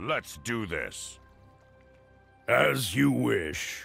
Let's do this. As you wish.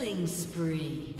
Killing spree.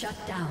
Shut down.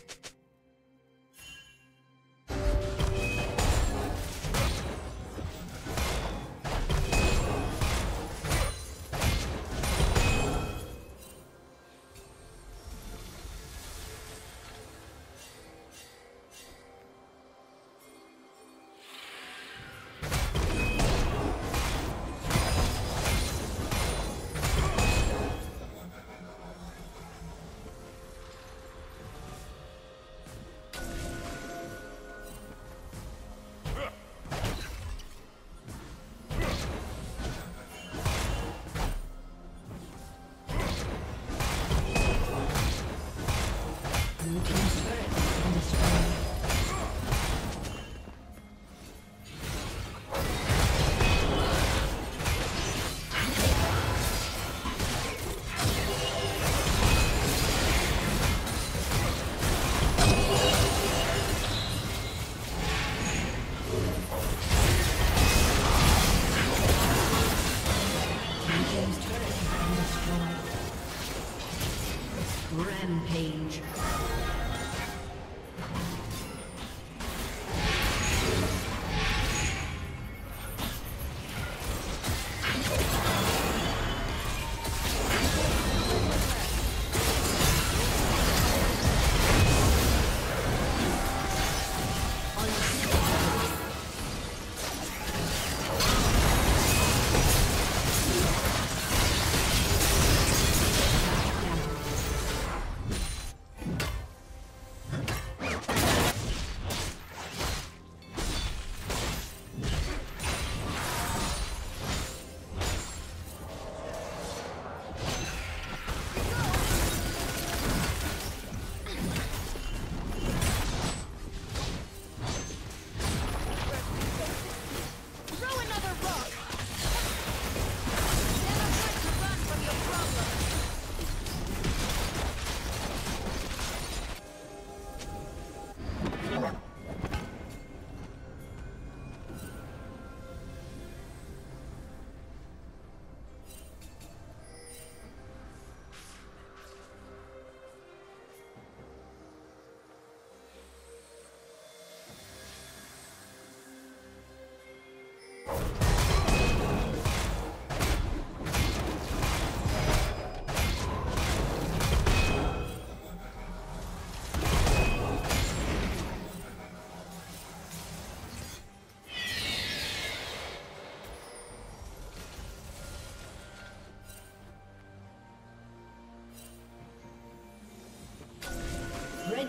team's turret has been destroyed. Rampage. Red team's turret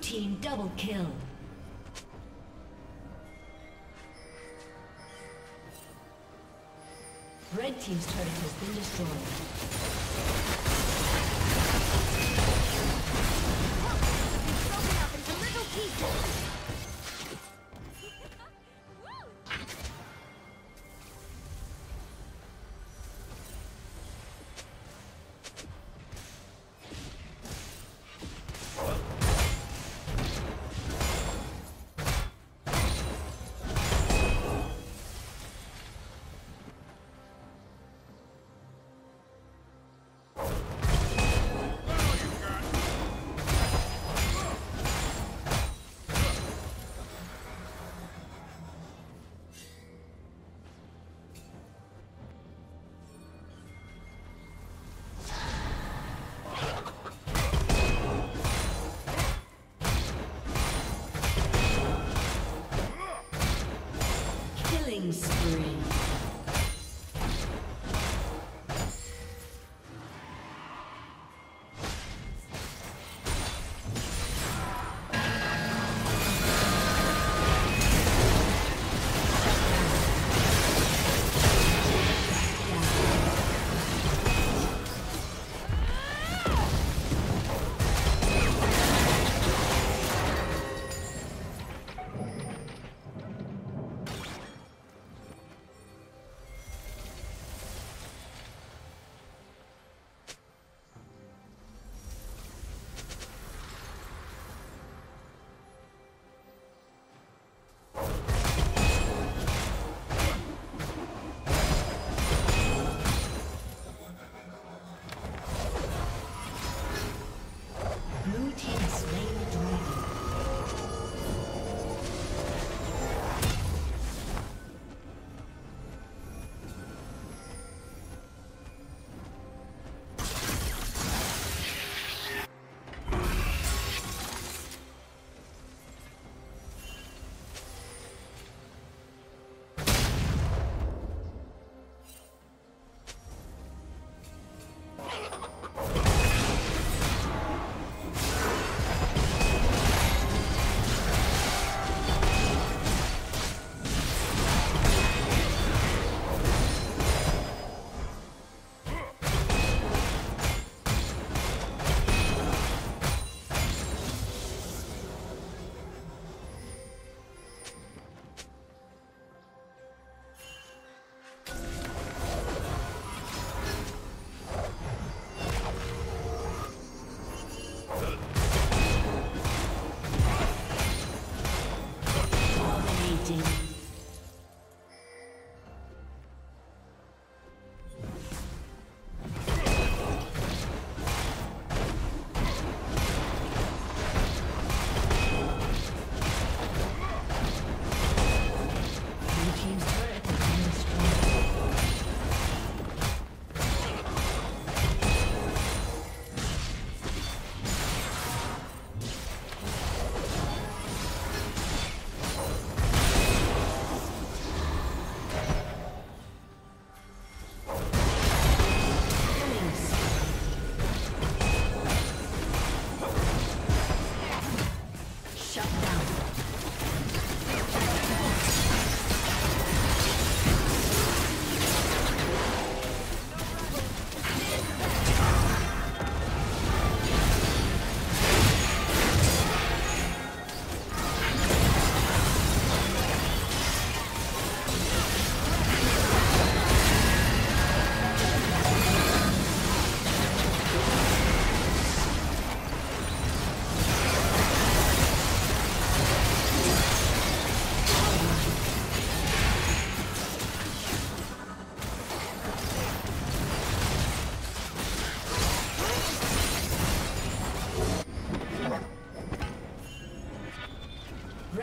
Team double kill. Red team's turret has been destroyed. It's broken up into little people.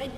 Red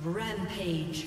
Rampage.